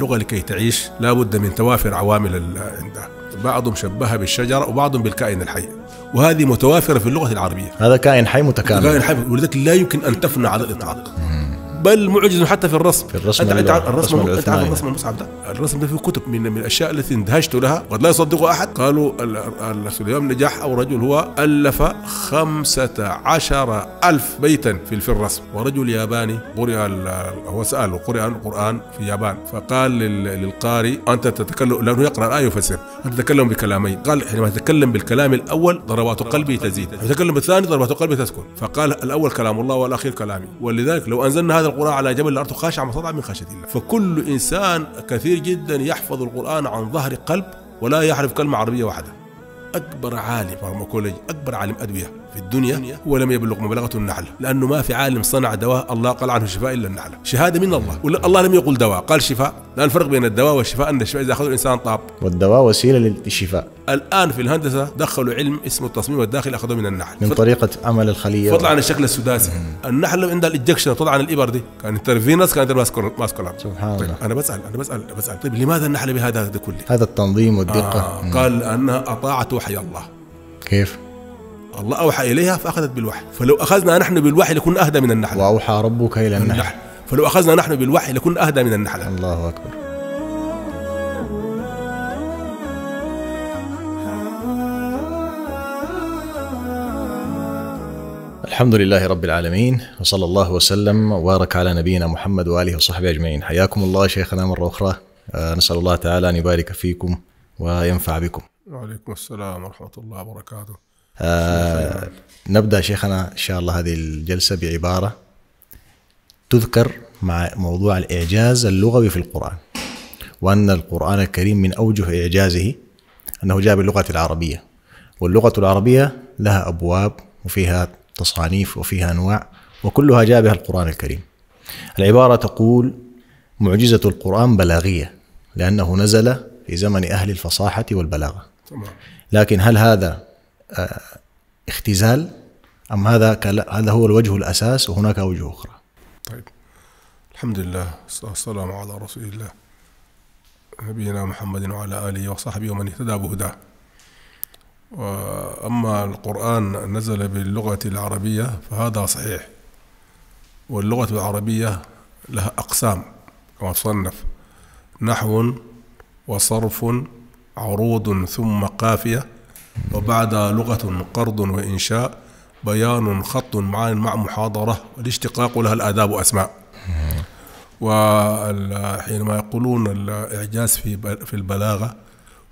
اللغة لكي تعيش لابد من توافر عوامل عندها، بعضهم شبهها بالشجرة وبعضهم بالكائن الحي، وهذه متوافرة في اللغة العربية. هذا كائن حي متكامل، كائن حي، ولذلك لا يمكن أن تفنى على الإطلاق، بل معجز حتى في الرسم. الرسم المصعب ده، الرسم ده فيه كتب من الاشياء التي اندهشت لها وقد لا يصدقها احد. قالوا اليوم نجاح او رجل هو الف 15,000 بيتا في الرسم، ورجل ياباني سأله قرئ القران في اليابان، فقال للقارئ انت تتكلم، لانه يقرا الايه ويفسر، انت تتكلم بكلامين. قال حينما تتكلم بالكلام الاول ضربات قلبي تزيد، تتكلم بالثاني ضربات قلبي تسكن، فقال الاول كلام الله والاخير كلامي، ولذلك لو أنزلنا هذا القرآن على جبل الأرض خاشعة مصدع من خشية الله. فكل إنسان كثير جدا يحفظ القرآن عن ظهر قلب ولا يعرف كلمة عربية واحدة. أكبر عالم فارماكولوجي، أكبر عالم أدوية في الدنيا، هو لم يبلغ مبلغة النحلة، لأنه ما في عالم صنع دواء الله قال عنه شفاء إلا النحلة. شهادة من الله، الله لم يقل دواء، قال شفاء، لأن الفرق بين الدواء والشفاء أن الشفاء إذا أخذه الإنسان طاب، والدواء وسيلة للشفاء. الآن في الهندسة دخلوا علم اسمه التصميم الداخلي، أخذوه من النحل، من طريقة عمل الخلية، فضلا عن الشكل السداسي. النحل عندها الإنجكشن، طلع عن الإبر دي، كان انترفينس، كان ماسكولار. سبحان الله. أنا بسأل طيب لماذا النحل بهذا كله؟ هذا التنظيم والدقة. قال أنها أطاعت وحي الله. كيف؟ الله أوحى إليها فأخذت بالوحي، فلو أخذنا نحن بالوحي لكنا أهدى من النحل. وأوحى ربك إلى النحل، فلو أخذنا نحن بالوحي لكنا أهدى من النحل. الله أكبر. الحمد لله رب العالمين، وصلى الله وسلم وبارك على نبينا محمد وآله وصحبه أجمعين. حياكم الله شيخنا مرة أخرى، نسأل الله تعالى أن يبارك فيكم وينفع بكم. وعليكم السلام ورحمة الله وبركاته. نبدأ شيخنا إن شاء الله هذه الجلسة بعبارة تذكر مع موضوع الإعجاز اللغوي في القرآن، وأن القرآن الكريم من أوجه إعجازه أنه جاء باللغة العربية، واللغة العربية لها أبواب وفيها تصانيف وفيها أنواع، وكلها جاء بها القرآن الكريم. العبارة تقول: معجزة القرآن بلاغية لأنه نزل في زمن أهل الفصاحة والبلاغة. لكن هل هذا اختزال أم هذا هو الوجه الأساس وهناك وجه أخرى؟ طيب، الحمد لله والسلام على رسول الله نبينا محمد وعلى آله وصحبه ومن اهتدى بهداه. وأما القرآن نزل باللغة العربية فهذا صحيح، واللغة العربية لها أقسام كما تصنف: نحو وصرف عروض ثم قافية، وبعد لغة قرض وإنشاء، بيان خط معان مع محاضرة، الاشتقاق لها الآداب وأسماء. وحينما يقولون الإعجاز في البلاغة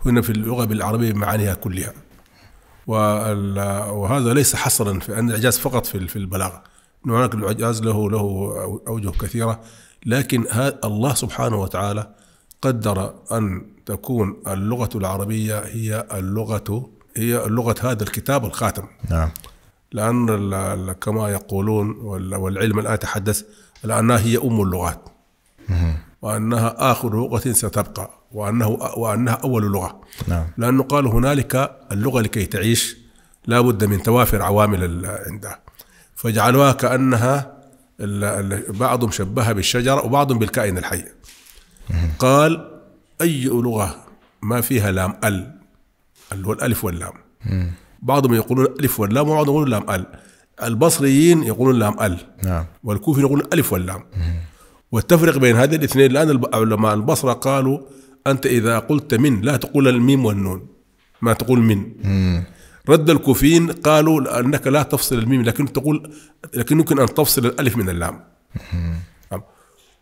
هنا في اللغة بالعربية بمعانيها كلها، وهذا ليس حصرا في أن الإعجاز فقط في البلاغة، هناك الإعجاز له أوجه كثيرة، لكن الله سبحانه وتعالى قدر أن تكون اللغة العربية هي اللغة هذا الكتاب الخاتم. نعم. لأن كما يقولون والعلم الآن تحدث لأنها هي أم اللغات، وأنها آخر لغة ستبقى، وأنها أول لغة. نعم. لأنه قال هنالك اللغة لكي تعيش لابد من توافر عوامل عندها، فجعلوها كأنها بعضهم شبهها بالشجرة وبعضهم بالكائن الحي. قال أي لغة ما فيها لام ال، اللي هو الألف واللام، بعضهم يقولون ألف واللام وبعضهم يقولون لام ال، البصريين يقولون لام ال. نعم. والكوفيين يقولون ألف واللام. والتفرق بين هذه الاثنين، الآن علماء البصرة قالوا أنت إذا قلت من لا تقول الميم والنون، ما تقول من. رد الكوفيين قالوا أنك لا تفصل الميم، لكن يمكن أن تفصل الألف من اللام.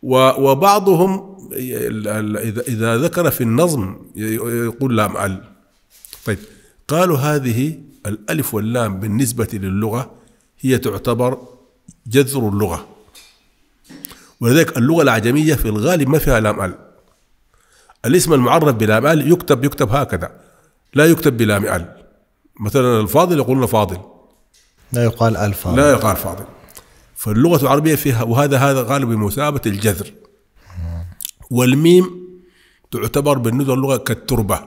وبعضهم إذا ذكر في النظم يقول لام ال. طيب، قالوا هذه الألف واللام بالنسبة للغة هي تعتبر جذر اللغة، ولذلك اللغة العجمية في الغالب ما فيها لام ال. الاسم المعرف بلام ال يكتب هكذا، لا يكتب بلام ال. مثلا الفاضل يقولون فاضل، لا يقال الفاضل، لا يقال فاضل. فاللغة العربية فيها وهذا غالب بمثابة الجذر. والميم تعتبر بالنسبة للغة كالتربة،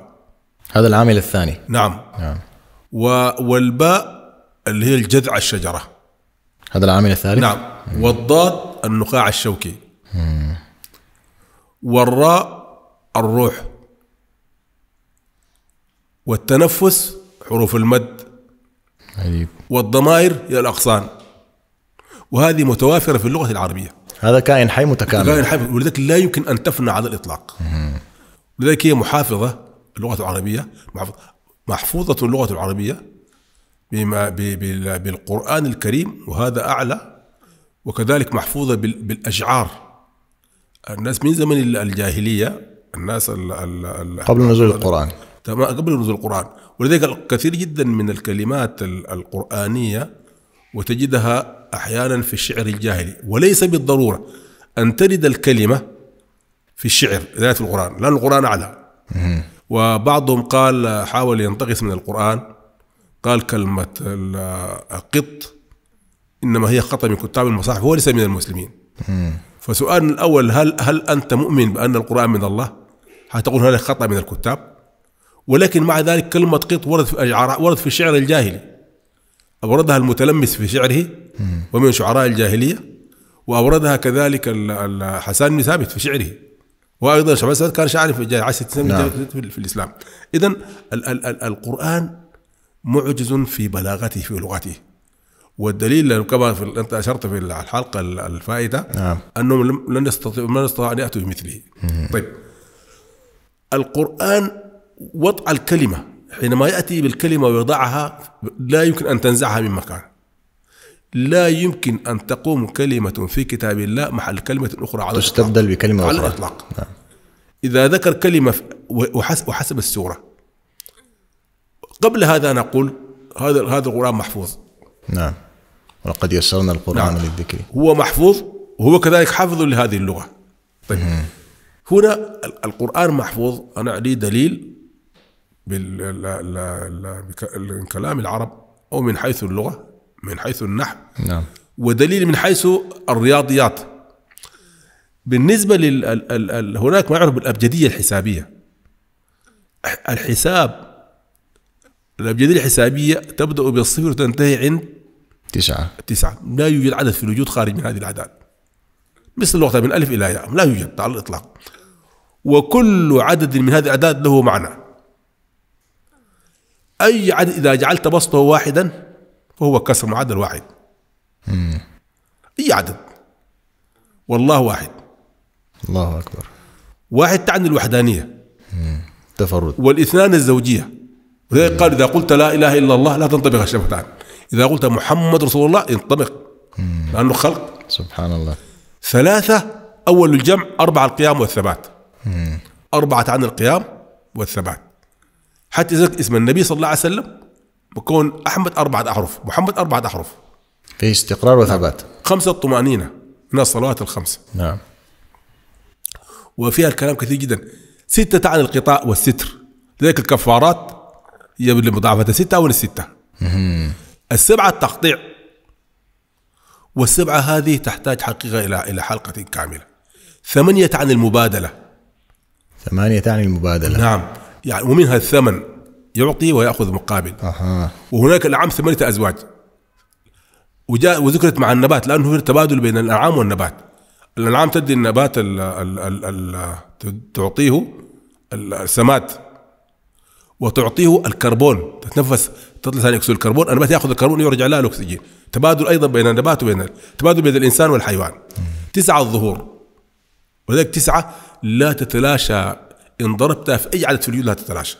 هذا العامل الثاني. نعم. والباء اللي هي الجذع الشجرة، هذا العامل الثالث. نعم. والضاد النخاع الشوكي. والراء الروح، والتنفس حروف المد، والضمائر هي الأغصان، وهذه متوافرة في اللغة العربية. هذا كائن حي متكامل، كائن حي، ولذلك لا يمكن أن تفنى على الإطلاق. لذلك هي محافظة اللغة العربية، محفوظة اللغة العربية بما بالقرآن الكريم، وهذا أعلى، وكذلك محفوظة بالأشعار. الناس من زمن الجاهلية، الناس قبل نزول القرآن، تمام، قبل نزول القرآن. ولذلك كثير جدا من الكلمات القرآنية وتجدها أحيانا في الشعر الجاهلي، وليس بالضرورة أن ترد الكلمة في الشعر لا في القرآن، لأن القرآن أعلى. وبعضهم قال حاول ينتقص من القرآن، قال كلمة القط إنما هي خطأ من كتاب المصاحف، هو ليس من المسلمين. فسؤال الأول، هل أنت مؤمن بأن القرآن من الله؟ هتقول هذا خطأ من الكتاب، ولكن مع ذلك كلمة قط وردت في الشعر الجاهلي، أوردها المتلمس في شعره ومن شعراء الجاهلية، وأوردها كذلك حسان بن ثابت في شعره، وأيضا شعبان ثابت كان شاعر في الإسلام. إذن القرآن معجز في بلاغته في لغته، والدليل كما أنت أشرت في الحلقة الفائتة أنهم لن يستطيع أن يأتوا بمثله. طيب، القرآن وضع الكلمة، حينما يأتي بالكلمة ويضعها لا يمكن أن تنزعها من مكان. لا يمكن أن تقوم كلمة في كتاب الله محل كلمة أخرى على الإطلاق، تستبدل بكلمة على الإطلاق. إذا ذكر كلمة وحسب السورة، قبل هذا نقول هذا القرآن محفوظ. نعم، ولقد يسرنا القرآن للذكر. هو محفوظ، وهو كذلك حافظ لهذه اللغة. طيب، هنا القرآن محفوظ، أنا لي دليل من كلام العرب أو من حيث اللغة، من حيث النحو، ودليل من حيث الرياضيات. بالنسبة هناك ما يعرف بالأبجدية الحسابية. الأبجدية الحسابية تبدأ بالصفر وتنتهي عند 9. لا يوجد عدد في الوجود خارج من هذه الأعداد، مثل اللغة من ألف إلى ياء لا يوجد على الإطلاق، وكل عدد من هذه الأعداد له معنى. أي عدد إذا جعلت بسطه واحدا فهو كسر معدل واحد. أي عدد، والله واحد. الله أكبر. واحد تعني الوحدانية، تفرد، والاثنان الزوجية. ولذلك قال إذا قلت لا إله إلا الله لا تنطبق الشفتان، إذا قلت محمد رسول الله ينطبق، لأنه خلق. سبحان الله. 3 أول الجمع، 4 القيام والثبات. 4 عن القيام والثبات، حتى إذا اسم النبي صلى الله عليه وسلم بكون أحمد 4 أحرف، محمد 4 أحرف، في استقرار وثبات. 5 الطمأنينة من الصلوات ال5. نعم، وفيها الكلام كثير جدا. 6 عن القطاع والستر، لذلك الكفارات هي لمضاعفة 6 أو 6. 7 التقطيع، وال7 هذه تحتاج حقيقة إلى حلقة كاملة. 8 عن المبادلة. 8 عن المبادلة، نعم، يعني ومنها الثمن، يعطي ويأخذ مقابل. وهناك الأنعام 8 أزواج، وذكرت مع النبات لأنه تبادل بين الأنعام والنبات. الأنعام تدي النبات تعطيه السماد، وتعطيه الكربون، تتنفس تطلع ثاني أكسيد الكربون، النبات يأخذ الكربون ويرجع له الأكسجين. تبادل أيضا بين النبات تبادل بين الإنسان والحيوان. 9 الظهور، وذلك 9 لا تتلاشى، إن ضربتها في أي عدد في الوجود لا تتلاشى.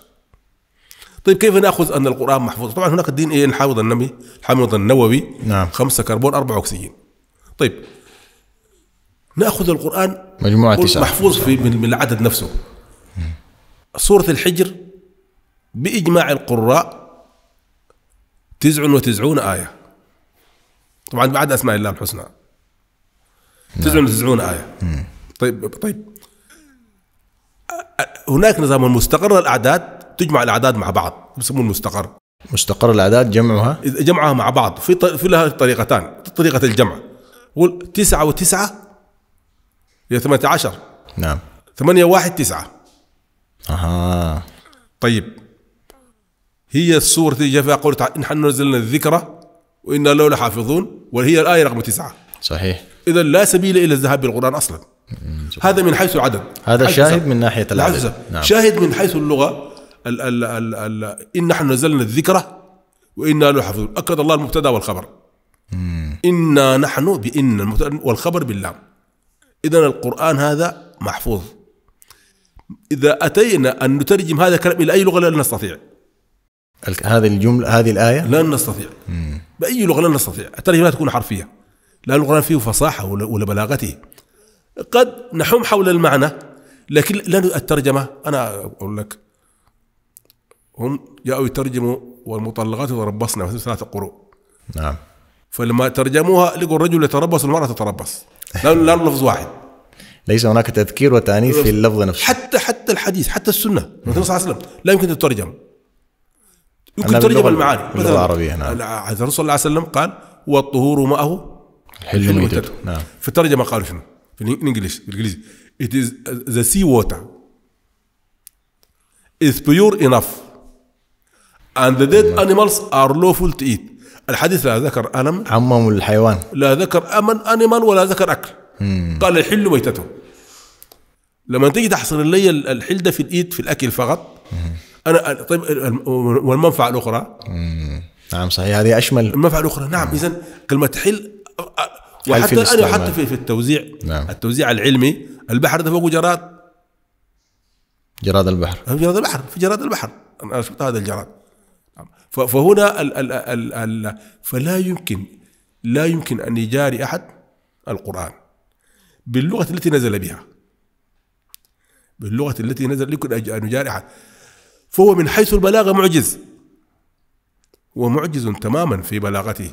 طيب، كيف نأخذ أن القرآن محفوظ؟ طبعا هناك الدين إيه، الحامض النووي، نعم، 5 كربون 4 أكسجين. طيب، نأخذ القرآن مجموعة 9 محفوظ من العدد نفسه. سورة الحجر بإجماع القراء 99 آية، طبعا بعد أسماء الله الحسنى. 99 آية. طيب، هناك نظام مستقر الأعداد، تجمع الأعداد مع بعض، يسمون المستقر. مستقر الأعداد جمعها مع بعض، في لها طريقتان، طريقة الجمع. 9 و9 هي 18. نعم. 8 و1 9. طيب، هي السورة تجي فيها قول تعالى نحن نزلنا الذكرى وإنا له لحافظون، وهي الآية رقم 9. صحيح. إذا لا سبيل إلى الذهاب بالقرآن أصلا. هذا من حيث العدد، هذا شاهد من ناحية العدد. نعم. شاهد من حيث اللغة ال ال ال ال إن نحن نزلنا الذكرى وإنا لحافظون، أكد الله المبتدأ والخبر. إنا نحن بإن المبتدأ والخبر باللام. إذن القرآن هذا محفوظ. إذا أتينا أن نترجم هذا الكلام إلى أي لغة لا نستطيع. هذه الجملة، هذه الآية لا نستطيع. بأي لغة لا نستطيع، الترجمة لا تكون حرفية. لا القرآن فيه فصاحة ولا بلاغته. قد نحوم حول المعنى لكن لن الترجمة. أنا أقول لك هم جاءوا يترجموا والمطلقات يتربصن مثل 3 قروء. نعم. فلما ترجموها لقوا الرجل يتربص والمرأة تتربص، لا لفظ واحد، ليس هناك تذكير وتأنيث في اللفظ نفسه. حتى الحديث، حتى السنة مثل صلى الله عليه وسلم لا يمكن تترجم، يمكن ترجم المعاني باللغة العربية. نعم. الرسول صلى الله عليه وسلم قال والطهور ماءه الحل ميتته. نعم. في الترجمة قالوا شنو؟ في الانجليزي it is the sea water is pure enough and the dead animals are lawful to eat. الحديث لا ذكر أنم عمم الحيوان، لا ذكر أمن أنمال ولا ذكر أكل. قال الحل ميتته. لما تيجي تحصل لي الحل ده في الإيد في الأكل فقط. أنا طيب والمنفعة الأخرى. نعم صحيح، هذه أشمل المنفعة الأخرى. نعم. إذن كلمة حل وحتى في التوزيع. نعم. التوزيع العلمي، البحر ده فوق جراد، جراد البحر، جراد البحر، في جراد البحر أنا شفت هذا الجراد. فهنا فلا يمكن، لا يمكن أن يجاري أحد القرآن باللغة التي نزل بها، باللغة التي نزل، يمكن أن يجاري أحد. فهو من حيث البلاغة معجز، ومعجز تماما في بلاغته،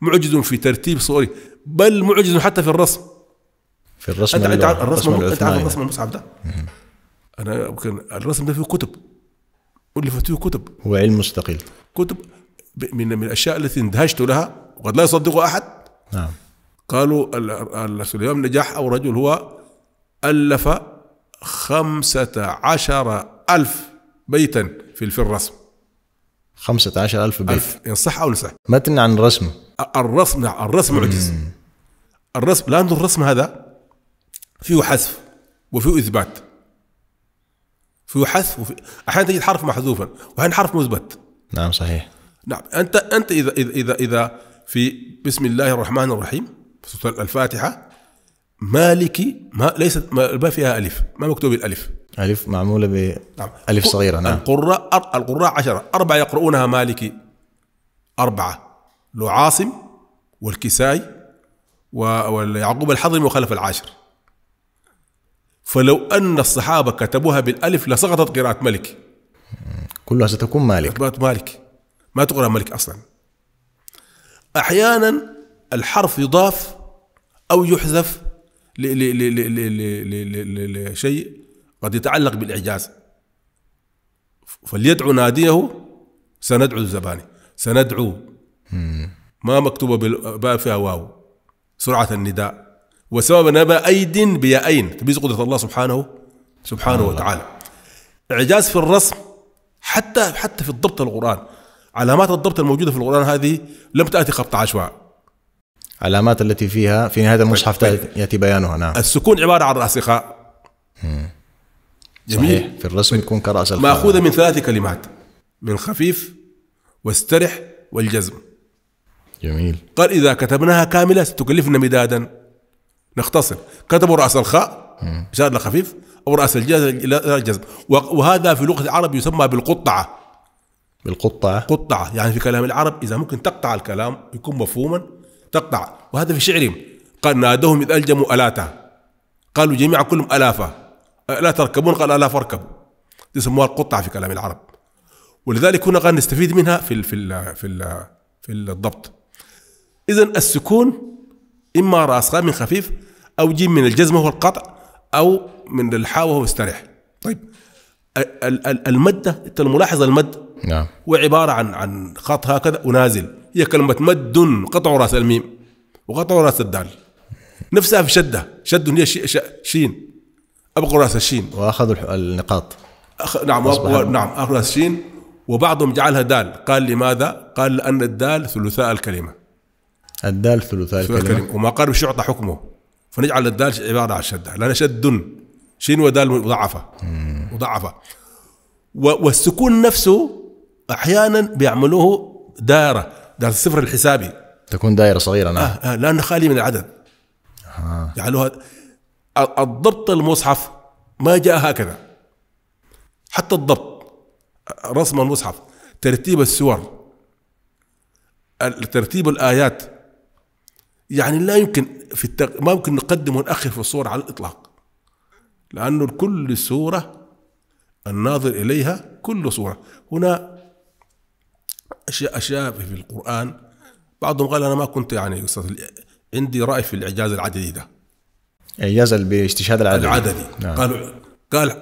معجز في ترتيب صوري، بل معجز حتى في الرسم. في الرسم انت عارف الرسم المصحف ده، انا ممكن الرسم ده فيه كتب، ألفت فيه كتب، هو علم مستقل، كتب من الاشياء التي اندهشت لها وقد لا يصدقها احد. نعم. قالوا سليمان نجاح او رجل هو الف 15,000 بيتا في الرسم. 15,000 بيت، صح أو صح؟ متن عن الرسم. الرسم، نعم الرسم معجز. الرسم، لأن الرسم هذا فيه حذف وفيه إثبات، فيه حذف وفيه أحيانا تجد حرف محذوفا وأحيانا حرف مثبت. نعم صحيح. نعم. أنت إذا في بسم الله الرحمن الرحيم سورة الفاتحة، مالكي، ما ليست ما فيها ألف، ما مكتوب الألف، ألف معمولة بألف صغيرة. نعم. القراء 10، 4 يقرؤونها مالكي، 4 لو عاصم والكسائي ويعقوب الحضرمي وخلف العاشر. فلو أن الصحابة كتبوها بالألف لسقطت قراءة مالك، كلها ستكون مالك، مالك ما تقرأ مالك أصلا. أحيانا الحرف يضاف أو يحذف لشيء قد يتعلق بالإعجاز. فليدعو ناديه سندعو الزباني، سندعو ما مكتوبة بالباء فيها واو، سرعة النداء، وسبب نبا أيد بيائين تبيز قدرة الله سبحانه وتعالى. إعجاز في الرسم، حتى في الضبط القرآن، علامات الضبط الموجودة في القرآن هذه لم تأتي خبط عشواء. علامات التي فيها في نهاية المصحف يأتي بيانها. نعم. السكون عبارة عن رأسخاء. جميل. صحيح. في الرسم يكون كرأس الخاء، مأخوذة من 3 كلمات، من خفيف واسترح والجزم. جميل. قال إذا كتبناها كاملة ستكلفنا مدادا، نختصر، كتبوا رأس الخاء إشارة لخفيف أو رأس الجزم. وهذا في لغة العرب يسمى بالقطعة. بالقطعة، قطعة يعني في كلام العرب إذا ممكن تقطع الكلام يكون مفهوما، تقطع. وهذا في شعرهم، قال نادوهم إذ ألجموا ألاته، قالوا جميعا كلهم ألافة، لا تركبون قال لا فاركبوا. يسموها القطعة في كلام العرب، ولذلك هنا قد نستفيد منها في ال في ال في ال في الضبط. إذا السكون إما رأسها من خفيف أو جيم من الجزمة وهو القطع أو من الحاء وهو استريح. طيب المدة، أنت الملاحظ المد. نعم. وعبارة عن خط هكذا ونازل، هي كلمة مد، قطعوا رأس الميم وقطعوا رأس الدال، نفسها في شدة، شد هي شين، أبقوا رأس الشين وأخذوا النقاط. نعم. نعم أخذوا رأس الشين، وبعضهم جعلها دال. قال لماذا؟ قال لأن الدال ثلثاء الكلمة. الدال ثلثاء الكلمة. وما قالوا شعطة حكمه، فنجعل الدال عبارة عن شدة، لأن شد شين ودال مضاعفة مضاعفة. والسكون نفسه أحيانا بيعملوه دائرة، دائرة الصفر الحسابي تكون دائرة صغيرة. نعم لأنه خالي من العدد. يجعلوها الضبط المصحف ما جاء هكذا، حتى الضبط رسم المصحف، ترتيب السور، ترتيب الآيات، يعني لا يمكن ما يمكن نقدم ونأخر في الصور على الإطلاق، لأنه كل سورة الناظر إليها كل صورة. هنا أشياء في القرآن بعضهم قال أنا ما كنت يعني عندي رأي في الإعجاز العددي ده، إعجاز باستشهاد العددي. نعم.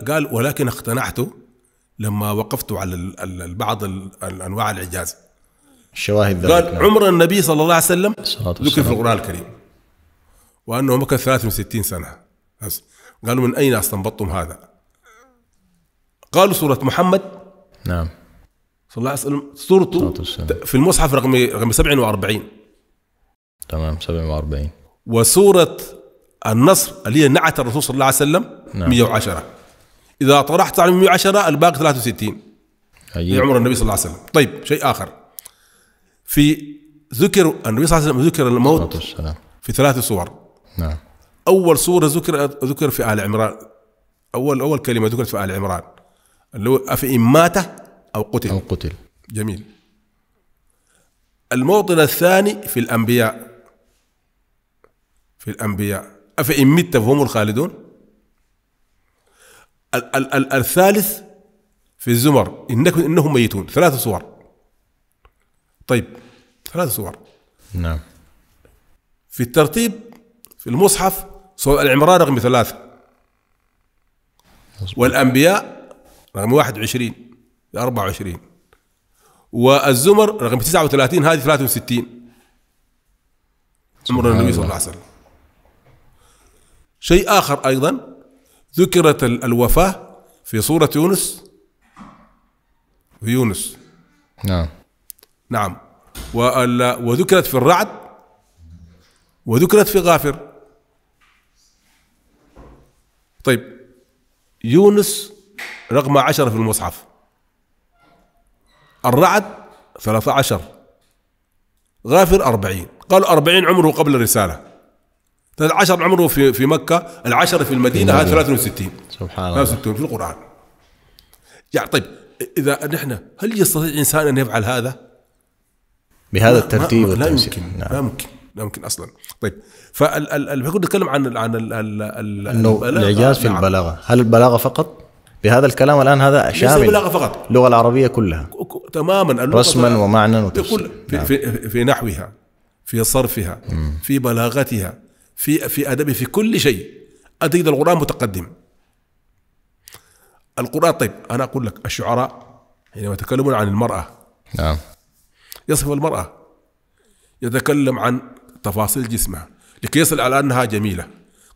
قال ولكن اقتنعت لما وقفت على بعض الأنواع الإعجاز الشواهد. قال نعم. عمر النبي صلى الله عليه وسلم ذكر في القرآن الكريم، وأنه مكث 63 سنة. قالوا من أين استنبطتم هذا؟ قالوا سورة محمد. نعم. صلى الله عليه وسلم سورته في المصحف رقم 47. تمام 47. وسورة النصر اللي هي نعت الرسول صلى الله عليه وسلم. نعم. 110. إذا طرحت على 110 الباقي 63. أيوة. عمر النبي صلى الله عليه وسلم. طيب شيء آخر، في ذكر النبي صلى الله عليه وسلم ذكر الموت في 3 صور. نعم. أول صورة ذكر في آل عمران، أول كلمة ذكرت في آل عمران اللي هو أفإن مات أو قتل. أو قتل. جميل. الموطن الثاني في الأنبياء، أفإن مت فهم الخالدون. الثالث في الزمر إنهم ميتون. 3 صور. طيب 3 صور. نعم. في الترتيب في المصحف سورة العمران رقم 3، والأنبياء رقم 21 24، والزمر رقم 39، هذه 63. عمر النبي صلى الله عليه وسلم. شيء آخر أيضا ذكرت الوفاة في سورة يونس. نعم. نعم. وذكرت في الرعد، وذكرت في غافر. طيب يونس رقم 10 في المصحف، الرعد 13، غافر 40. قالوا 40 عمره قبل الرسالة، 13 عمره في مكة، 10 في المدينة، هذا 63. سبحان الله. 63 في القرآن. يعني طيب إذا نحن هل يستطيع إنسان أن يفعل هذا؟ بهذا الترتيب لا يمكن. نعم. لا يمكن أصلا. طيب فالحكم نتكلم عن الإعجاز في البلاغة. هل البلاغة فقط بهذا الكلام الآن؟ هذا شامل البلاغة فقط، اللغة العربية كلها تماما، رسما ومعنى وتفسير. نعم. في نحوها، في صرفها، في بلاغتها، في أدبها، في كل شيء. أديد القرآن متقدم القرآن. طيب أنا أقول لك الشعراء حينما يتكلمون عن المرأة. نعم. يصف المرأة، يتكلم عن تفاصيل جسمها لكي يصل على أنها جميلة.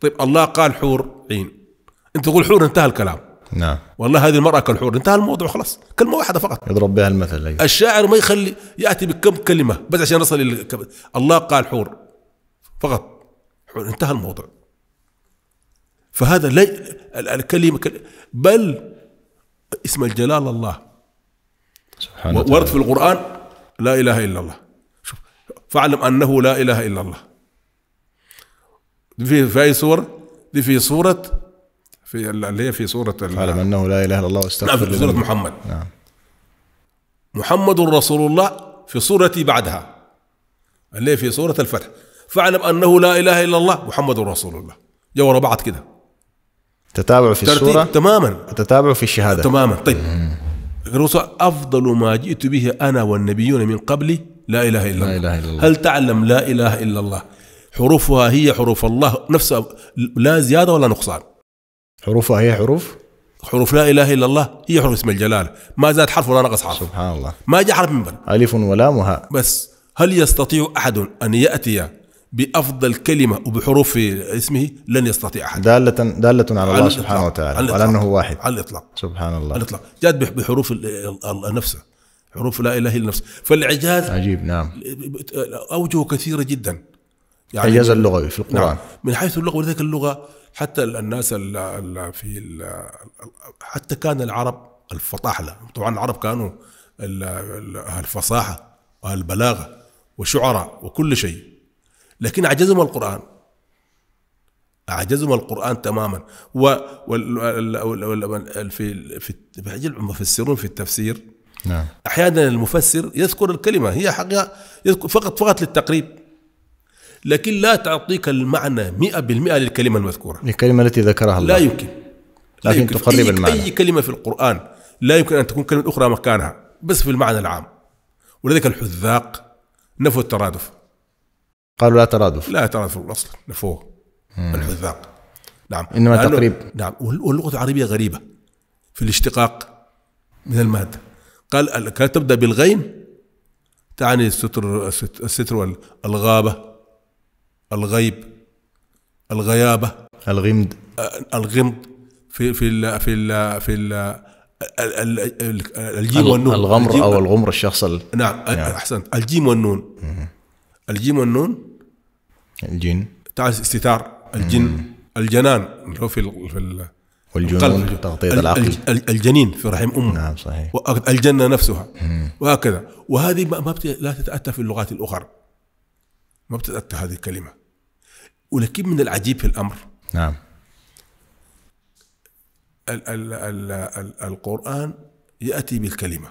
طيب الله قال حور عين، أنت تقول حور، انتهى الكلام. نعم. والله هذه المرأة كالحور، انتهى الموضوع خلاص، كلمة واحدة فقط يضرب بها المثل. أيوة. الشاعر ما يخلي يأتي بكم كلمة بس عشان نصل الله قال حور فقط، حور، انتهى الموضوع. فهذا لي الكلمة، بل اسم الجلال الله سبحانه وتعالى ورد في القرآن لا إله إلا الله. شوف، فاعلم أنه لا إله إلا الله. في أي صورة؟ دي في صورة اللي هي في صورة فاعلم أنه لا إله إلا الله واستغفر الله. سورة محمد. نعم. محمد رسول الله في صورة بعدها اللي هي في صورة الفتح، فاعلم أنه لا إله إلا الله محمد رسول الله. جاء ورا بعض كده، تتابع في الصورة تماما، تتابع في الشهادة تماما. طيب أفضل ما جئت به أنا والنبيون من قبلي لا إله إلا الله. هل تعلم لا إله إلا الله حروفها هي حروف الله نفسها، لا زيادة ولا نقصان. حروفها هي حروف لا إله إلا الله، هي حروف اسم الجلال، ما زاد حرف ولا نقص حرف. سبحان الله. ما جاء حرف من بل ألف ولا مهاء. بس هل يستطيع أحد أن يأتي بأفضل كلمة وبحروف اسمه؟ لن يستطيع أحد. دالة على الله سبحانه وتعالى، على أنه واحد على الإطلاق. سبحان الله. على الإطلاق جاءت بحروف نفسها، حروف لا إله إلا نفسها. فالإعجاز عجيب. نعم. أوجه كثيرة جدا، يعني الإجازة اللغوي في القرآن. نعم. من حيث اللغة، ولذلك اللغة حتى الناس حتى كان العرب الفطاحلة، طبعا العرب كانوا الفصاحة والبلاغة وشعراء وكل شيء، لكن عجزهم القرآن، عجزهم القرآن تماما. في المفسرون في التفسير نعم. أحيانا المفسر يذكر الكلمة هي حقيقة فقط للتقريب، لكن لا تعطيك المعنى 100% للكلمة المذكورة، الكلمة التي ذكرها الله لا يمكن، لكن تقرب المعنى. أي كلمة في القرآن لا يمكن أن تكون كلمة أخرى مكانها بس في المعنى العام. ولذلك الحذاق نفوا الترادف، قالوا لا ترادف، لا ترادف الأصل، نفوه الحذاق. نعم، إنما تقريب. نعم، واللغة العربية غريبة في الاشتقاق من المادة. قال تبدأ بالغين تعني الستر والغابة، الغيب، الغيابة، الغمد، الغمض في الجيم والنون، الغمر أو الغمر الشخص. نعم أحسنت، الجيم والنون، الجيم والنون، الجن تعال استتار، الجن، الجنان اللي هو في والجنون تغطية العقل، الجنين في رحم أمه. نعم صحيح، والجنة نفسها وهكذا. وهذه ما لا تتأتى في اللغات الأخرى، ما بتتأتى هذه الكلمة. ولكن من العجيب في الأمر نعم القرآن يأتي بالكلمة،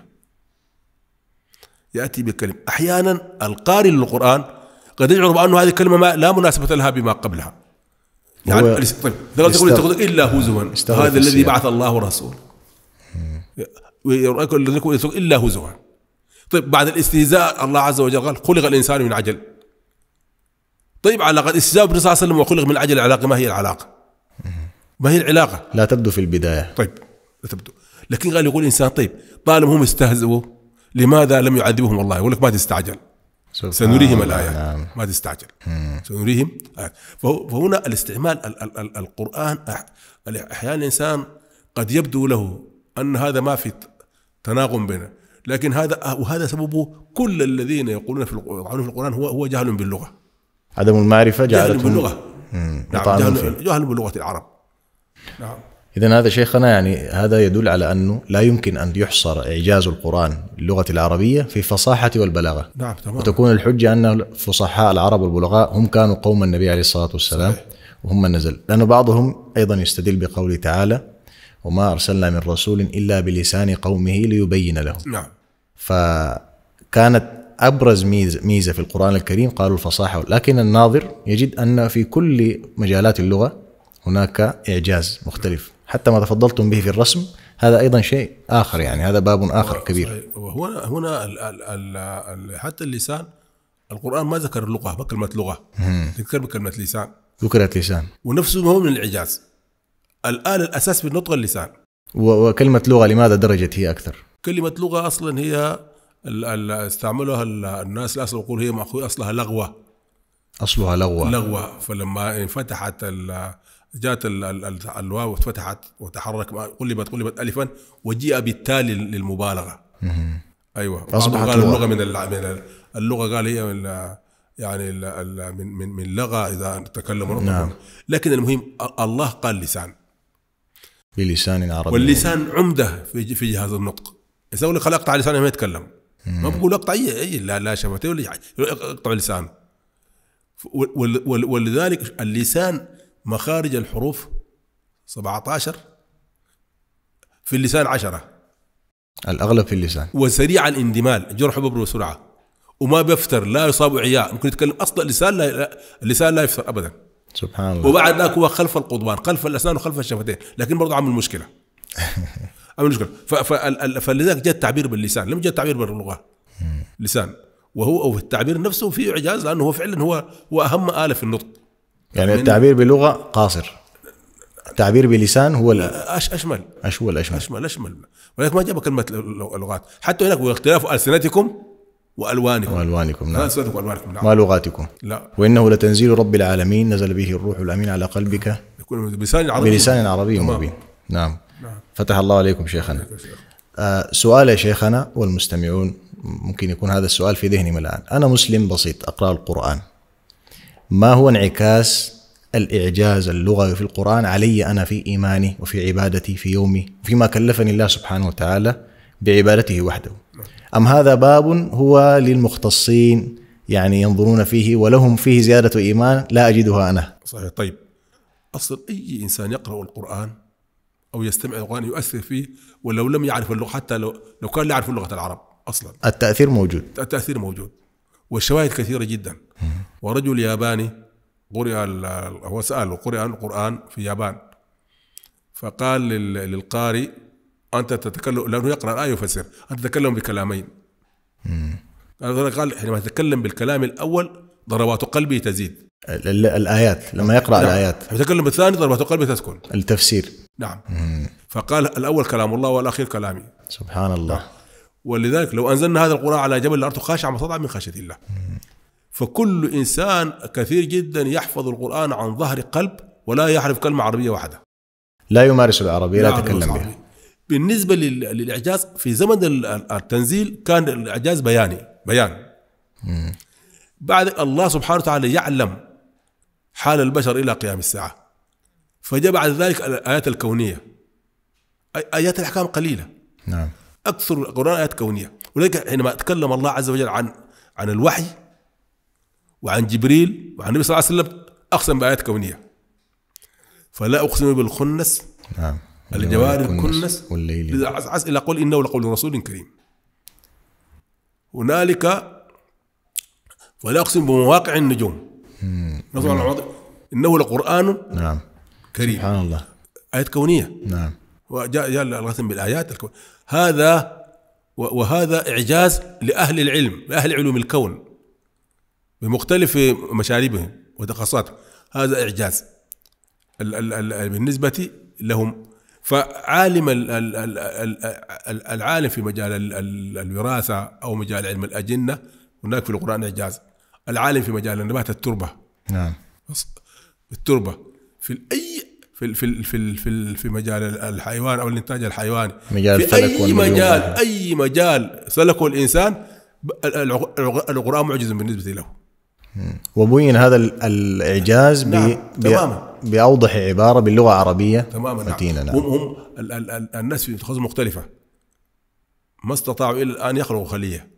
يأتي بالكلمة. أحيانا القارئ للقرآن قد يشعر بأنه هذه الكلمة لا مناسبة لها بما قبلها، يعني تقول إلا هزوا هذا الذي بعث الله رسول، إلا هزوا. طيب بعد الاستهزاء الله عز وجل قال خلق الإنسان من عجل، طيب علاقة الاستهزاء بالنبي صلى الله عليه وسلم وخلق من عجل العلاقة، ما هي العلاقة؟ ما هي العلاقة؟ لا تبدو في البداية. طيب لا تبدو، لكن قال يقول الإنسان طيب طالما هم استهزئوا لماذا لم يعذبهم الله؟ يقول لك ما تستعجل، سنريهم الآيات. نعم. ما تستعجل، سنريهم آيات. فهنا الاستعمال القرآن أحيانا الإنسان قد يبدو له أن هذا ما في تناغم بينه، لكن هذا وهذا سببه كل الذين يقولون في القرآن هو جهل باللغة، عدم المعرفة جعلتهم باللغة. نعم، جهل بلغة العرب. نعم. إذن هذا شيخنا يعني هذا يدل على أنه لا يمكن أن يحصر إعجاز القرآن اللغة العربية في فصاحة والبلاغة. نعم تمام. وتكون الحجة أن فصحاء العرب والبلغاء هم كانوا قوم النبي عليه الصلاة والسلام وهم نزل، لأن بعضهم أيضا يستدل بقوله تعالى وما أرسلنا من رسول إلا بلسان قومه ليبين لهم. نعم. فكانت أبرز ميزة في القرآن الكريم قالوا الفصاحة، لكن الناظر يجد أن في كل مجالات اللغة هناك إعجاز مختلف، حتى ما تفضلتم به في الرسم هذا أيضا شيء آخر، يعني هذا باب آخر كبير. هنا حتى اللسان القرآن ما ذكر اللغة بكلمة لغة، ذكر بكلمة لسان، ذكرت لسان، ونفسه هو من الإعجاز. الآن الأساس في النطق اللسان. وكلمة لغة لماذا درجت هي أكثر؟ كلمة لغة أصلا هي استعملوها الناس الأصل، يقول هي مأخوذ أصلها لغوة، أصلها لغوة، لغوة. فلما انفتحت جاءت الواو واتفتحت وتحرك قلبت ألفا وجيء بالتالي للمبالغة. أيوة. أصبحت اللغة من اللغة، قال هي يعني من لغة إذا تكلم. نعم. لكن المهم الله قال لسان بلسان عربي، واللسان عمدة في جهاز النطق. إذا أقول لك أقطع لسانه ما يتكلم، ما بقول أقطع أي لا شفتي ولا أقطع لسانه. ولذلك اللسان مخارج الحروف 17، في اللسان 10، الأغلب في اللسان، وسريع الاندمال، جرح ببر بسرعة، وما بيفتر، لا يصاب عياء، ممكن يتكلم أصلا اللسان اللسان لا يفتر أبدا. سبحان الله. وبعد ذلك هو خلف القضبان، خلف الأسنان وخلف الشفتين، لكن برضه عمل مشكلة. فلذلك جاء التعبير باللسان، لم جاء التعبير باللغة. لسان، وهو التعبير نفسه فيه إعجاز، لأنه هو فعلا هو أهم آلة في النطق. يعني التعبير باللغة قاصر، التعبير باللسان هو أشمل، أشمل. ولكن ما جاب كلمة اللغات. حتى هناك واختلاف ألسنتكم وألوانكم. نعم. ما لغاتكم. لا. وإنه لتنزيل رب العالمين نزل به الروح الأمين على قلبك بلسان عربي مبين. نعم. فتح الله عليكم شيخنا. سؤال يا شيخنا والمستمعون، ممكن يكون هذا السؤال في ذهنهم الآن، أنا مسلم بسيط أقرأ القرآن، ما هو انعكاس الإعجاز اللغوي في القرآن علي أنا في إيماني وفي عبادتي في يومي وفيما كلفني الله سبحانه وتعالى بعبادته وحده؟ أم هذا باب هو للمختصين يعني ينظرون فيه ولهم فيه زيادة إيمان لا أجدها أنا؟ صحيح. طيب أصلا أي إنسان يقرأ القرآن أو يستمع القرآن يؤثر فيه ولو لم يعرف اللغة، حتى لو كان لا يعرف لغة العرب أصلا التأثير موجود. التأثير موجود والشواهد كثيرة جدا. ورجل ياباني هو سأله قرئ القرآن في يابان، فقال للقارئ أنت تتكلم، لأنه يقرأ الآية ويفسر، أنت تتكلم بكلامين. قال حينما تتكلم بالكلام الأول ضربات قلبي تزيد، الآيات لما يقرأ الآيات، حينما تتكلم بالثاني ضربات قلبي تسكن، التفسير. نعم. فقال الأول كلام الله والأخير كلامي. سبحان الله. نعم. ولذلك لو أنزلنا هذا القرآن على جبل الأرض خاشع مصدع من خشية الله. فكل إنسان كثير جدا يحفظ القرآن عن ظهر قلب ولا يعرف كلمة عربية واحدة، لا يمارس العربية، لا يتكلم بها. بالنسبة للإعجاز في زمن التنزيل كان الإعجاز بياني، بيان. بعد الله سبحانه وتعالى يعلم حال البشر إلى قيام الساعة، فجاء بعد ذلك الآيات الكونية، آيات الأحكام قليلة. نعم. أكثر القرآن آيات كونية، ولذلك حينما تكلم الله عز وجل عن الوحي وعن جبريل وعن النبي صلى الله عليه وسلم أقسم بآيات كونية. فلا أقسم بالخنس. نعم. الجوار الكنس والليل إلى قول إنه لقول رسول كريم. هنالك ولا أقسم بمواقع النجوم. إنه لقرآن. نعم. كريم. سبحان الله. آيات كونية. نعم. وجاء القسم بالآيات الكونية. هذا وهذا إعجاز لأهل العلم، لأهل علوم الكون بمختلف مشاربهم وتخصصاتهم. هذا إعجاز بالنسبة لهم. فعالم العالم في مجال الوراثة أو مجال علم الأجنة هناك في القرآن إعجاز. العالم في مجال النبات التربة. نعم. التربة في أي في في في في في مجال الحيوان أو الإنتاج الحيواني، في أي مجال، أي مجال سلكه الإنسان القرآن معجز بالنسبة له. وبين هذا الإعجاز. نعم. بأوضح عبارة باللغة العربية متينة. نعم. هم الناس في تخصص مختلفة ما استطاعوا إلى الآن يخلقوا خلية،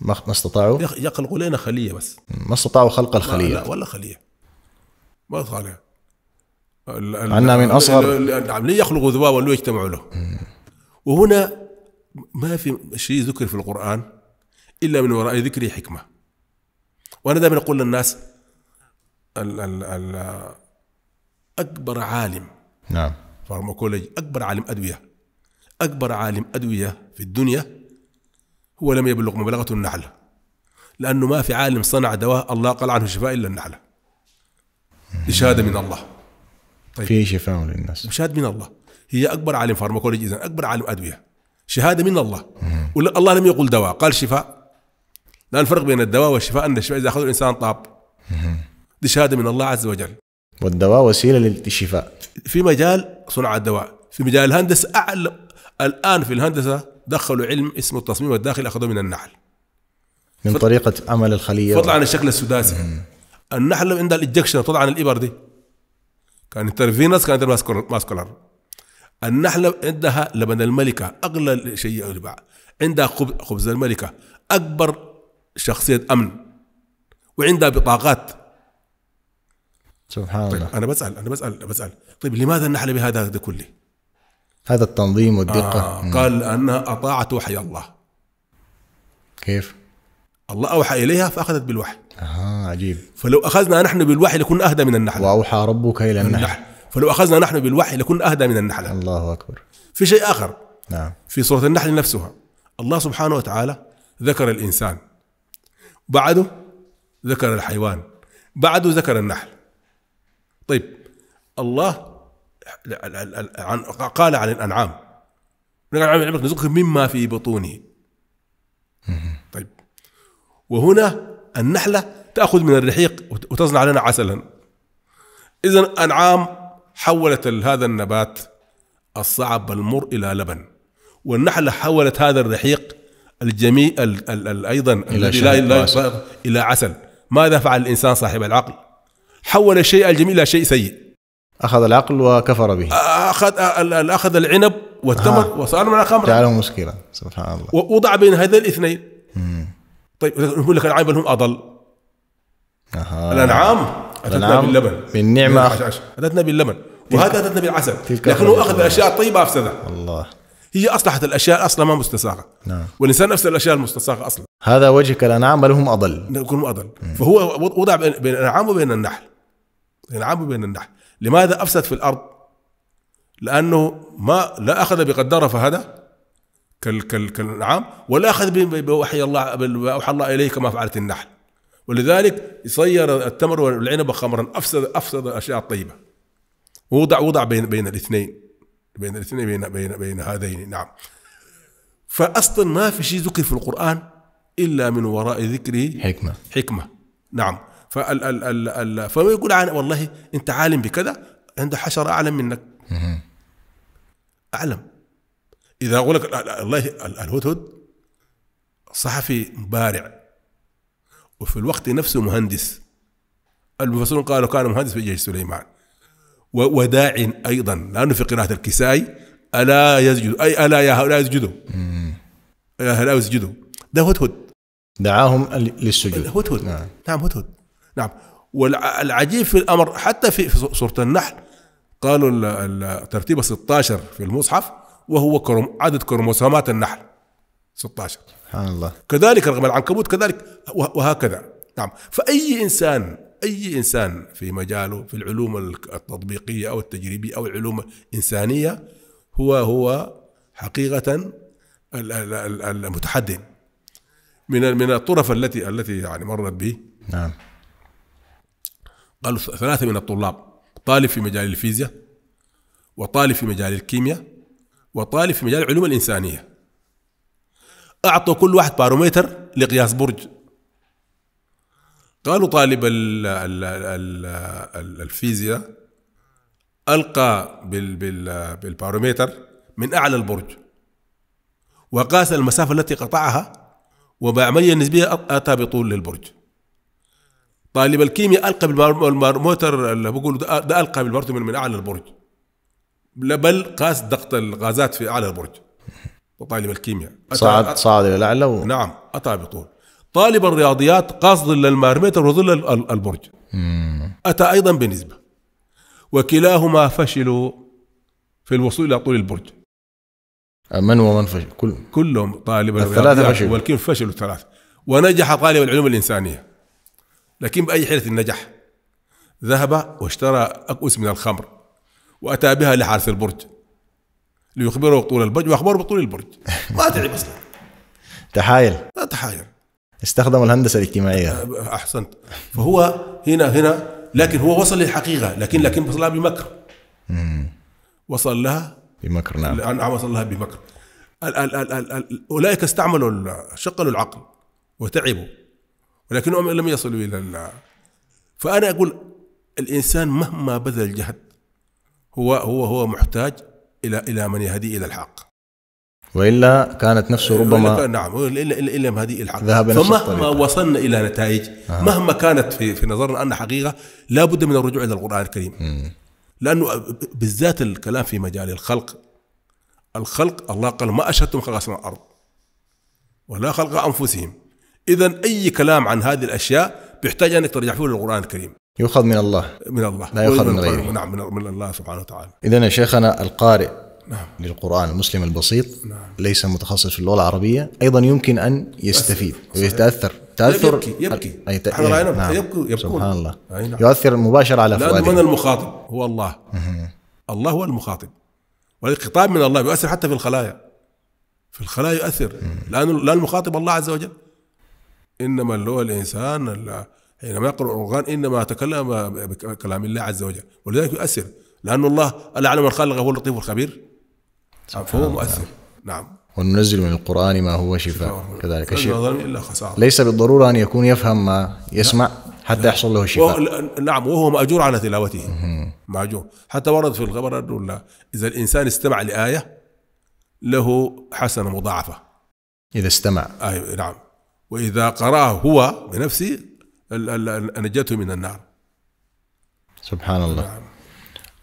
ما استطاعوا يخلقوا لنا خلية، بس ما استطاعوا خلق الخلية. لا ولا خلية ما صار عنا من أصغر. نعم. ليه يخلقوا ذباب ولو يجتمعوا له؟ وهنا ما في شيء ذكر في القرآن إلا من وراء ذكره حكمة. وأنا دائما أقول للناس أكبر عالم. نعم. فارماكولوجي، أكبر عالم أدوية، أكبر عالم أدوية في الدنيا هو لم يبلغ مبلغة النحلة، لأنه ما في عالم صنع دواء الله قال عنه شفاء إلا النحلة. إشهادة من الله. طيب. في شفاء للناس. شهادة من الله. هي أكبر عالم فارماكولوجي، إذن أكبر عالم أدوية، شهادة من الله. والله لم يقول دواء، قال شفاء. لا الفرق بين الدواء والشفاء أن الشفاء إذا أخذ الإنسان طاب. دي شهادة من الله عز وجل. والدواء وسيلة للشفاء. في مجال صنع الدواء، في مجال الهندسة أعلى. الآن في الهندسة دخلوا علم اسمه التصميم الداخلي، أخذوه من النحل. من طريقة عمل الخلية. فضلا عن الشكل السداسي. النحل عندها الإنجكشن، طبعا الإبر دي. كان الترفينس، كانت الماسكولار. النحلة عندها لبن الملكة، أغلى شيء يباع. عندها خبز الملكة، أكبر شخصية أمن، وعندها بطاقات. سبحان الله. طيب أنا بسأل طيب لماذا النحلة بهذا كله؟ هذا التنظيم والدقة. قال لأنها أطاعت وحي الله. كيف؟ الله أوحى إليها فأخذت بالوحي. عجيب. فلو أخذنا نحن بالوحي لكنا أهدى من النحلة. وأوحى ربك إلى النحل. فلو أخذنا نحن بالوحي لكنا أهدى من النحلة. الله أكبر. في شيء آخر. نعم. في سورة النحل نفسها الله سبحانه وتعالى ذكر الإنسان، بعده ذكر الحيوان، بعده ذكر النحل. طيب الله قال عن الأنعام نزقكم مما في بطونه. طيب وهنا النحلة تأخذ من الرحيق وتصنع لنا عسلا. إذن الأنعام حولت هذا النبات الصعب المر إلى لبن، والنحلة حولت هذا الرحيق الجميع أيضا إلى عسل. ماذا فعل الإنسان صاحب العقل؟ حول الشيء الجميل إلى شيء سيء. أخذ العقل وكفر به. أخذ العنب والتمر وصار من الخمر. جعله مشكلة. سبحان الله. ووضع بين هذين الاثنين. طيب نقول لك العين بل هم أضل. الأنعام أتتنا باللبن. بالنعمة. أتتنا باللبن. وهذا أتتنا بالعسل. لكنه أخذ الأشياء الطيبة أفسدها. الله. هي أصلحت الأشياء أصلا ما مستساغة. نعم. والإنسان أفسد الأشياء المستساغة أصلا. هذا وجهك الأنعام بل هم أضل. هم أضل. فهو وضع بين الأنعام وبين النحل. الأنعام وبين النحل. لماذا أفسد في الأرض؟ لأنه ما لا أخذ بقدره فهدى كالأنعام، ولا أخذ بوحي الله وأوحى الله إليه كما فعلت النحل. ولذلك يصير التمر والعنب خمرا، أفسد الأشياء الطيبة. وضع بين الاثنين، بين هذين. نعم. فأصلا ما في شيء ذكر في القرآن إلا من وراء ذكره حكمة. نعم. فهو يقول عن والله أنت عالم بكذا، عنده حشرة أعلم منك. أعلم. إذا أقول لك الله الهدهد صحفي بارع، وفي الوقت نفسه مهندس. المفسرون قالوا كان مهندس في جيش سليمان، وداع أيضا، لأنه في قراءة الكسائي ألا يسجد، أي ألا يا هؤلاء يسجدوا، يا هؤلاء يسجدوا، ده هدهد دعاهم للسجود. هدهد. نعم هدهد. نعم. والعجيب في الأمر حتى في سورة النحل قالوا الترتيب 16 في المصحف، وهو عدد كروموسومات النحل 16. سبحان الله. كذلك رغم العنكبوت كذلك، وهكذا. نعم. فأي إنسان، في مجاله في العلوم التطبيقية أو التجريبية أو العلوم الإنسانية هو حقيقة المتحدث من الطرف التي يعني مرت به. نعم. قالوا 3 من الطلاب، طالب في مجال الفيزياء، وطالب في مجال الكيمياء، وطالب في مجال العلوم الإنسانية، أعطوا كل واحد بارومتر لقياس برج. قالوا طالب الفيزياء ألقى بالبارومتر من أعلى البرج، وقاس المسافة التي قطعها، وبعملية نسبية أتى بطول للبرج. طالب الكيمياء ألقى بالبارومتر، اللي بقول ده ألقى بالبارومتر من أعلى البرج، بل قاس ضغط الغازات في أعلى البرج. وطالب الكيمياء صعد إلى الأعلى. نعم. أتى بطول. طالب الرياضيات قاس ظل البارومتر وظل البرج، أتى أيضا بنسبة، وكلاهما فشلوا في الوصول إلى طول البرج. من ومن فشل؟ كلهم. طالب الرياضيات والكيمياء فشلوا 3، ونجح طالب العلوم الإنسانية، لكن بأي حيلة النجح؟ ذهب واشترى أكؤس من الخمر، وأتى بها لحارس البرج ليخبره بطول البرج، وأخبره بطول البرج. ما تعب أصلا. تحايل. لا تحايل. استخدم الهندسة الاجتماعية. أحسنت. فهو هنا لكن هو وصل للحقيقة، لكن وصل لها بمكر. وصل لها بمكر. نعم. وصل لها بمكر. أولئك استعملوا، شقلوا العقل وتعبوا، ولكنهم لم يصلوا إلى الله. فأنا أقول الإنسان مهما بذل جهد هو محتاج إلى من يهدي إلى الحق، وإلا كانت نفسه ربما. نعم. إلا من يهدي إلى الحق. فمهما وصلنا إلى نتائج، مهما كانت في نظرنا أن حقيقة، لا بد من الرجوع إلى القرآن الكريم. لأنه بالذات الكلام في مجال الخلق الله قال ما أشهدتم خلق السماء والأرض ولا خلق أنفسهم. إذا أي كلام عن هذه الأشياء بيحتاج أنك ترجع فيه للقرآن الكريم. يؤخذ من الله. من الله. لا يؤخذ من غيره. نعم. من الله سبحانه وتعالى. إذا يا شيخنا القارئ للقرآن، المسلم البسيط، ليس متخصص في اللغة العربية، أيضا يمكن أن يستفيد ويتأثر. يبكي. يبكي. سبحان الله. يؤثر مباشرة على فؤاده. لأن من المخاطب هو الله. الله هو المخاطب، والخطاب من الله يؤثر حتى في الخلايا. في الخلايا يؤثر، لأن المخاطب الله عز وجل. إنما اللي هو الإنسان حينما يقرأ القرآن إنما تكلم بكلام الله عز وجل، ولذلك يؤثر، لأن الله الأعلم الخالق هو اللطيف الخبير، فهو مؤثر. نعم. وننزل من القرآن ما هو شفاء. كذلك الشيء ليس بالضرورة أن يكون يفهم ما يسمع حتى يحصل له الشفاء. نعم. وهو مأجور على تلاوته، مأجور. حتى ورد في الخبر أن إذا الإنسان استمع لآية له حسنة مضاعفة. إذا استمع. نعم. وإذا قرأه هو بنفسه نجته من النار. سبحان الله.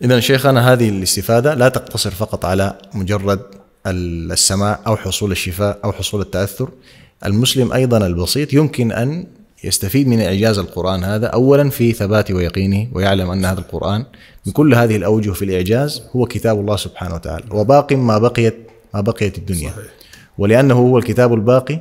إذا شيخنا هذه الاستفادة لا تقتصر فقط على مجرد السماع أو حصول الشفاء أو حصول التأثر، المسلم أيضا البسيط يمكن أن يستفيد من إعجاز القرآن هذا، أولا في ثباته ويقينه، ويعلم أن هذا القرآن من كل هذه الأوجه في الإعجاز هو كتاب الله سبحانه وتعالى، وباقي ما بقيت الدنيا. صحيح. ولأنه هو الكتاب الباقي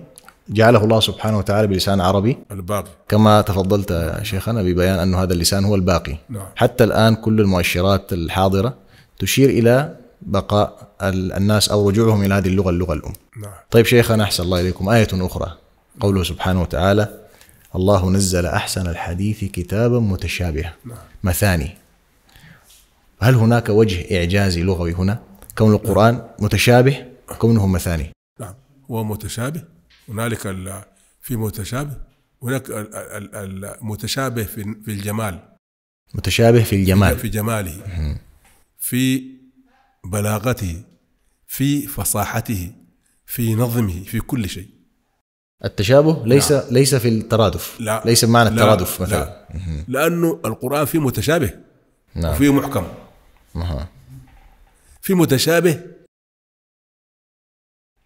جعله الله سبحانه وتعالى بلسان عربي الباقي، كما تفضلت يا شيخنا ببيان أن هذا اللسان هو الباقي. نعم. حتى الآن كل المؤشرات الحاضرة تشير إلى بقاء الناس أو رجوعهم إلى هذه اللغة الأم. نعم. طيب شيخنا أحسن الله إليكم، آية أخرى قوله سبحانه وتعالى: الله نزل أحسن الحديث كتابا متشابها. نعم. مثاني. هل هناك وجه إعجازي لغوي هنا كون القرآن متشابه كونه مثاني؟ نعم، هو متشابه. هنالك في متشابه، هناك المتشابه في الجمال، متشابه في الجمال، في جماله، في بلاغته، في فصاحته، في نظمه، في كل شيء. التشابه ليس لا. ليس في الترادف، لا. ليس بمعنى الترادف مثلا، لا. لأنه القرآن فيه متشابه، نعم. وفيه محكم. في متشابه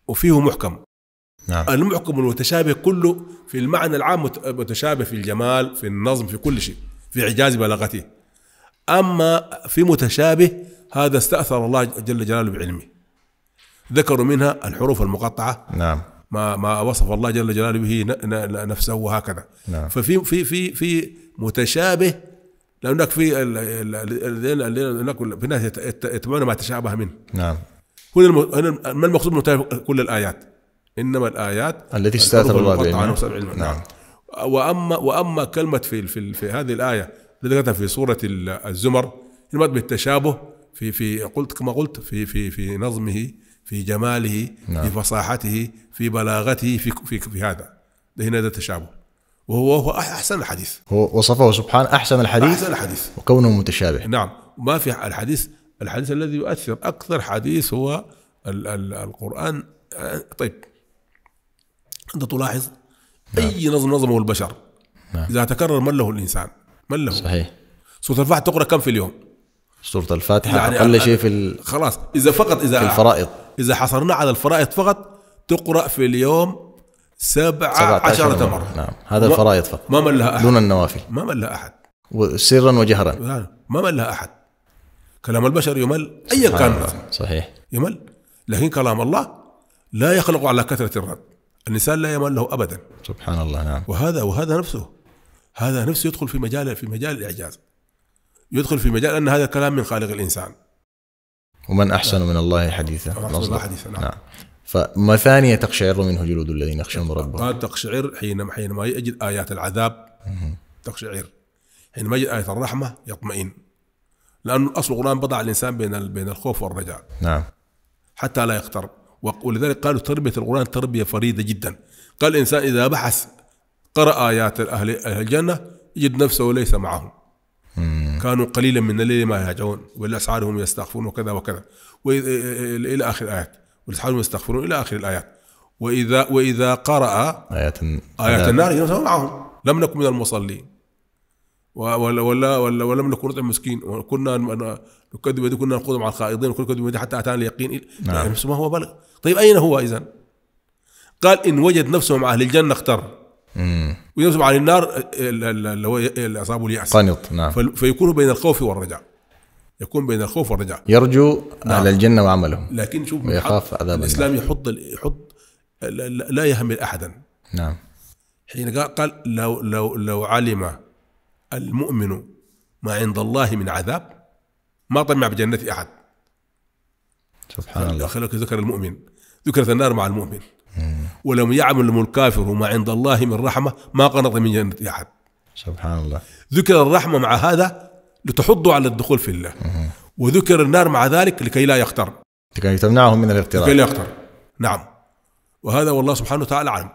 وفيه محكم. نعم. المحكم المتشابه كله في المعنى العام متشابه في الجمال، في النظم، في كل شيء، في إعجاز بلاغته. أما في متشابه هذا استأثر الله جل جلاله بعلمه، ذكروا منها الحروف المقطعة. نعم. ما وصف الله جل جلاله به نفسه وهكذا. نعم. ففي في في في متشابه لأنك في الناس يتبعون ما تشابه منه. نعم. هنا ما المقصود من كل الآيات؟ إنما الآيات التي استأثر الله بعلمه. نعم. وأما كلمة في هذه الآية التي ذكرتها في سورة الزمر، كلمة بالتشابه في قلت كما قلت في نظمه، في جماله، نعم. في فصاحته، في بلاغته، في هذا هنا ده التشابه، وهو أحسن الحديث، هو وصفه سبحانه أحسن الحديث، أحسن الحديث وكونه متشابه. نعم. ما في الحديث الذي يؤثر أكثر حديث هو القرآن. طيب أنت تلاحظ أي نظمه البشر، نعم. إذا تكرر من له الإنسان، من له. صحيح. سورة الفاتحة تقرأ كم في اليوم؟ سورة الفاتحة يعني أقل شيء في خلاص، إذا فقط إذا الفرائض، إذا حصرنا على الفرائض فقط تقرأ في اليوم 17 مرة. نعم، هذا الفرائض فقط، ما من لها أحد دون النوافل، ما من لها أحد، سرا وجهرا، ما من لها أحد. كلام البشر يمل أيا كان. صحيح، يمل. لكن كلام الله لا يخلق على كثرة الرد، الإنسان لا يمل له أبدا. سبحان الله. نعم. وهذا نفسه يدخل في مجال الإعجاز، يدخل في مجال أن هذا كلام من خالق الإنسان. ومن أحسن من الله حديثا. نعم. فما ثانية تقشعر منه جلود الذين يخشون ربهم. قال تقشعر حينما يجد آيات العذاب، تقشعر حينما يجد آية الرحمة يطمئن، لأن أصل القرآن بضع الإنسان بين الخوف والرجاء. نعم. حتى لا يقترب، ولذلك قالوا تربية القرآن تربية فريدة جدا. قال الإنسان إذا بحث قرأ آيات أهل الجنة يجد نفسه ليس معهم. كانوا قليلا من الليل ما يهجعون، والأسعارهم يستغفرون وكذا وكذا إلى آخر الآيات، والأسعارهم يستغفرون إلى آخر الآيات. وإذا قرأ آيات النار يجد معهم، لم نكن من المصلين ولم نكن نطعم المسكين، وكنا نكذب به، كنا نخوض مع الخائضين، وكنا نكذب به حتى أتانا اليقين. نعم. ما هو بلغ. طيب أين هو إذن؟ قال إن وجد نفسه مع أهل الجنة اختر، وينزل على النار اللي هو أصابه اليأس. نعم. فيكون بين الخوف والرجاء، يكون بين الخوف والرجاء، يرجو. نعم. على الجنة وعملهم، لكن شوف الإسلام يحط لا يهمل أحدا. نعم. حين قال لو علم المؤمن ما عند الله من عذاب ما طمع بجنة أحد. سبحان الله. خلق ذكر المؤمن، ذكرت النار مع المؤمن. ولم يعمل الكافر ما عند الله من رحمة ما قنط من جنة أحد. سبحان الله. ذكر الرحمة مع هذا لتحضوا على الدخول في الله، وذكر النار مع ذلك لكي لا يختر، لكي تمنعهم من الاغترار، لكي لا يختر. نعم. وهذا والله سبحانه وتعالى أعلم.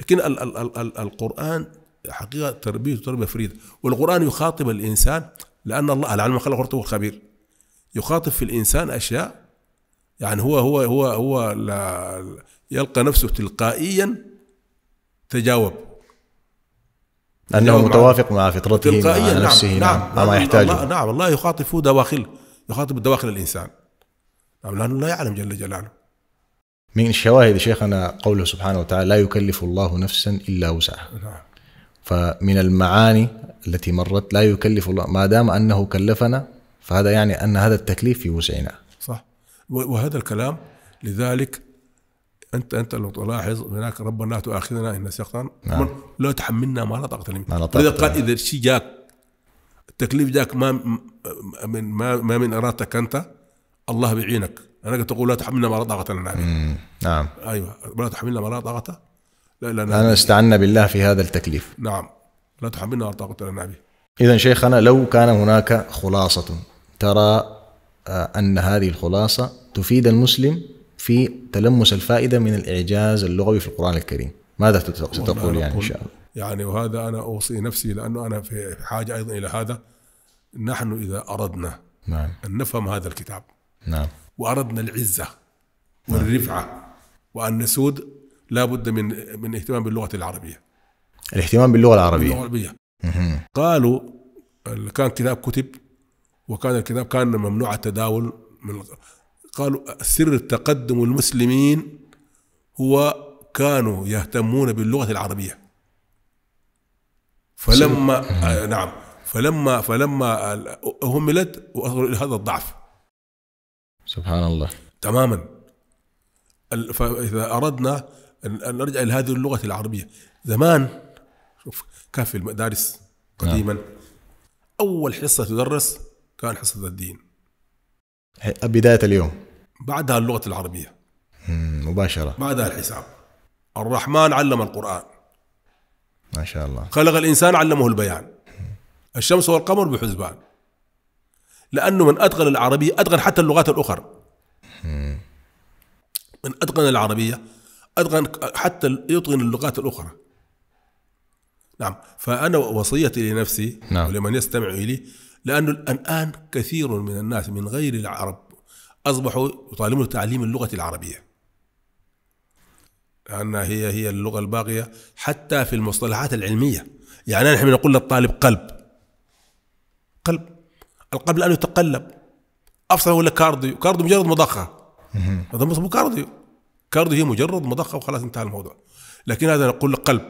لكن ال ال ال ال القرآن حقيقة تربية فريدة. والقرآن يخاطب الإنسان، لأن الله العلم خلق ورته الخبير، يخاطب في الإنسان أشياء يعني هو يلقى نفسه تلقائيا تجاوب، أنه متوافق مع فطرته مع نفسه مع ما يحتاجه. نعم الله يخاطب دواخله، يخاطب دواخل الإنسان لأنه لا يعلم جل جلاله. من الشواهد شيخنا قوله سبحانه وتعالى: لا يكلف الله نفسا إلا وسعها. نعم. فمن المعاني التي مرت لا يكلف الله، ما دام أنه كلفنا فهذا يعني أن هذا التكليف في وسعنا. صح. وهذا الكلام لذلك أنت لو تلاحظ هناك: ربنا لا تؤاخذنا إن نسينا، نعم، لا تحملنا ما لا طاقة لنا. إذا قال إذا الشيء جاك التكليف جاك ما من إرادتك أنت، الله بيعينك. أنا قلت تقول لا تحملنا ما لا طاقة لنا. نعم. أيوه، لا تحملنا ما لا طاقة. لا استعنا بالله في هذا التكليف. نعم، لا تحملنا ما لا طاقة لنا به. إذا شيخنا لو كان هناك خلاصة ترى أن هذه الخلاصة تفيد المسلم في تلمس الفائدة من الإعجاز اللغوي في القرآن الكريم، ماذا تقول يعني إن شاء الله؟ يعني وهذا أنا أوصي نفسي، لأنه أنا في حاجة أيضا إلى هذا. نحن إذا أردنا، نعم، أن نفهم هذا الكتاب، نعم، وأردنا العزة والرفعة، نعم، وأن نسود، لا بد من اهتمام باللغة العربية. الاهتمام باللغة العربية. قالوا كان كتاب كتب، وكان الكتاب كان ممنوع التداول من، قالوا سر تقدم المسلمين هو كانوا يهتمون باللغة العربية. فلما نعم فلما أهملت وأصلوا إلى هذا الضعف. سبحان الله. تماما. فإذا أردنا أن نرجع إلى هذه اللغة العربية، زمان شوف كان في المدارس قديما، نعم، أول حصة تدرس كان حصة الدين. بداية اليوم. بعدها اللغة العربية مباشرة، بعدها الحساب. الرحمن علم القرآن، ما شاء الله. خلق الإنسان علمه البيان. الشمس والقمر بحسبان. لأنه من أتقن العربية أتقن حتى اللغات الأخرى. من أتقن العربية أتقن حتى يتقن اللغات الأخرى. نعم. فأنا وصيتي لنفسي، نعم، ولمن يستمع إلي، لأنه الآن كثير من الناس من غير العرب أصبحوا يطالبون تعليم اللغة العربية، لأنها هي اللغة الباقية حتى في المصطلحات العلمية. يعني نحن نقول للطالب قلب، القلب لأنه يتقلب. أفصل ولا كارديو مجرد مضخة. هذا مو كارديو هي مجرد مضخة وخلاص انتهى الموضوع. لكن هذا نقول قلب،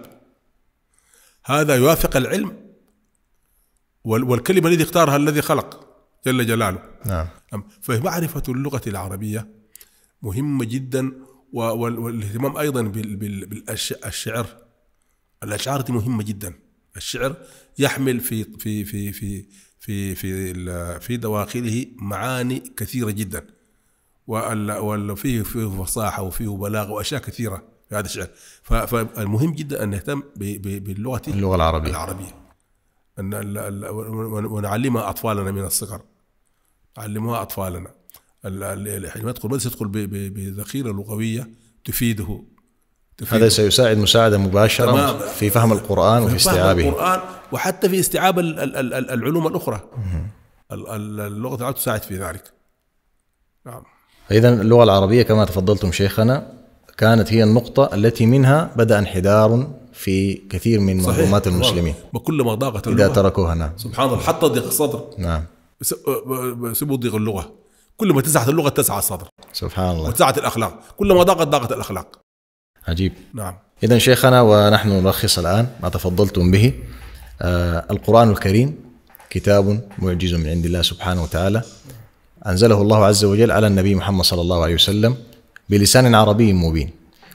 هذا يوافق العلم والكلمة الذي اختارها الذي خلق جل جلاله. نعم. فمعرفة اللغة العربية مهمة جدا، والاهتمام أيضا بالأشعار دي مهمة جدا. الشعر يحمل في في في في في في, في دواخله معاني كثيرة جدا، وفيه فصاحة وفيه بلاغة وأشياء كثيرة في هذا الشعر. فالمهم جدا أن نهتم باللغة العربية، ونعلمها أطفالنا من الصغر. علموها أطفالنا. حينما يدخل بذخيرة لغوية تفيده. هذا سيساعد مساعدة مباشرة في فهم القرآن وفي استيعابه. القرآن وحتى في استيعاب العلوم الأخرى. اللغة تساعد في ذلك. نعم. إذا اللغة العربية كما تفضلتم شيخنا كانت هي النقطة التي منها بدأ انحدار في كثير من منظومات المسلمين. كل ما ضاقت اللغة إذا تركوها. نعم. سبحان الله. حتى ضيق الصدر. نعم. سبوا ضيق اللغة. كل ما تسعت اللغة تسع الصدر. سبحان الله. وتسعت الأخلاق. كل ما ضاقت الأخلاق. عجيب. نعم. إذا شيخنا ونحن نلخص الآن ما تفضلتم به، القرآن الكريم كتاب معجز من عند الله سبحانه وتعالى، أنزله الله عز وجل على النبي محمد صلى الله عليه وسلم بلسان عربي مبين.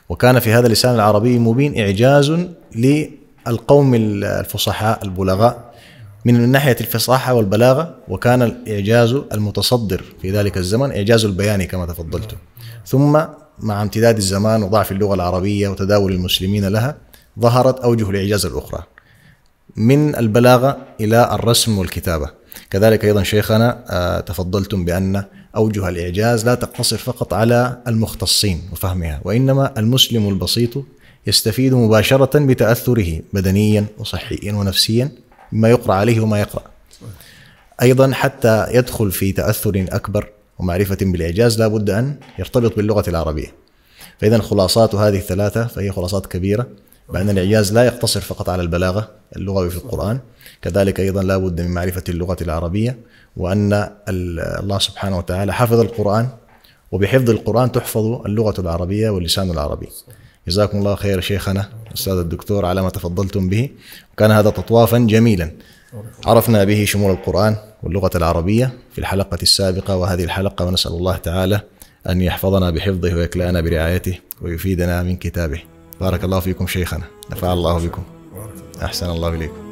وكان في هذا اللسان العربي المبين إعجاز للقوم الفصحاء البلغاء من ناحية الفصاحة والبلاغة، وكان الإعجاز المتصدر في ذلك الزمن إعجاز البياني كما تفضلتم. ثم مع امتداد الزمان وضعف اللغة العربية وتداول المسلمين لها ظهرت أوجه الإعجاز الأخرى من البلاغة إلى الرسم والكتابة. كذلك أيضا شيخنا تفضلتم بأن أوجه الإعجاز لا تقتصر فقط على المختصين وفهمها، وإنما المسلم البسيط يستفيد مباشرة بتأثره بدنيا وصحيا ونفسيا مما يقرأ عليه وما يقرأ. أيضا حتى يدخل في تأثر أكبر ومعرفة بالإعجاز لا بد أن يرتبط باللغة العربية. فإذا خلاصات هذه الثلاثة فهي خلاصات كبيرة بأن الإعجاز لا يقتصر فقط على البلاغة اللغوي في القرآن، كذلك أيضا لا بد من معرفة اللغة العربية، وأن الله سبحانه وتعالى حفظ القرآن، وبحفظ القرآن تحفظ اللغة العربية واللسان العربي. جزاكم الله خير شيخنا الأستاذ الدكتور على ما تفضلتم به، وكان هذا تطوافا جميلا عرفنا به شمول القرآن واللغة العربية في الحلقة السابقة وهذه الحلقة، ونسأل الله تعالى أن يحفظنا بحفظه ويكلأنا برعايته ويفيدنا من كتابه. بارك الله فيكم شيخنا، نفع الله بكم، أحسن الله إليكم.